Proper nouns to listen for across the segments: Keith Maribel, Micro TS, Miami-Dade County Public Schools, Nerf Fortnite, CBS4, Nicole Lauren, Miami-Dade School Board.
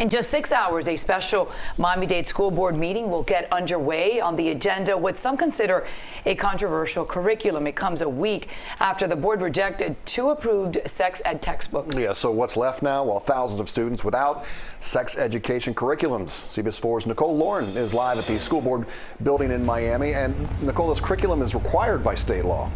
In just 6 hours, a special Miami-Dade School Board meeting will get underway. On the agenda, what some consider a controversial curriculum. It comes a week after the board rejected 2 approved sex ed textbooks. Yeah, so what's left now? Well, thousands of students without sex education curriculums. CBS4's Nicole Lauren is live at the school board building in Miami. And Nicole, this curriculum is required by state law.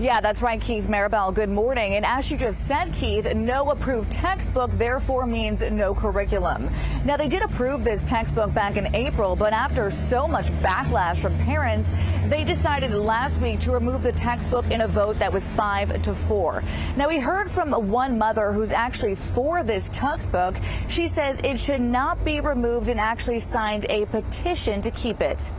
Yeah, that's right, Keith Maribel. Good morning. And as you just said, Keith, no approved textbook therefore means no curriculum. Now, they did approve this textbook back in April, but after so much backlash from parents, they decided last week to remove the textbook in a vote that was 5-4. Now, we heard from one mother who's actually for this textbook. She says it should not be removed and actually signed a petition to keep it.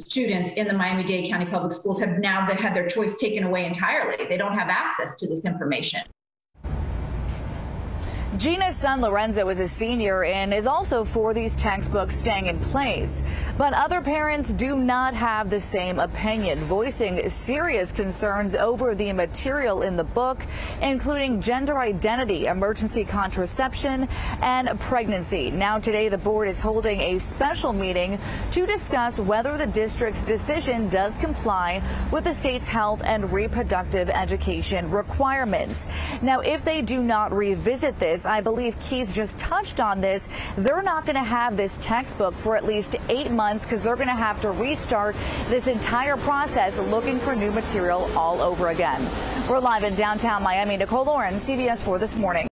Students in the Miami-Dade County Public Schools have now had their choice taken away entirely. They don't have access to this information. Gina's son Lorenzo is a senior and is also for these textbooks staying in place. But other parents do not have the same opinion, voicing serious concerns over the material in the book, including gender identity, emergency contraception, and pregnancy. Now today, the board is holding a special meeting to discuss whether the district's decision does comply with the state's health and reproductive education requirements. Now, if they do not revisit this, I believe Keith just touched on this, they're not going to have this textbook for at least 8 months because they're going to have to restart this entire process looking for new material all over again. We're live in downtown Miami. Nicole Lauren, CBS4 This Morning.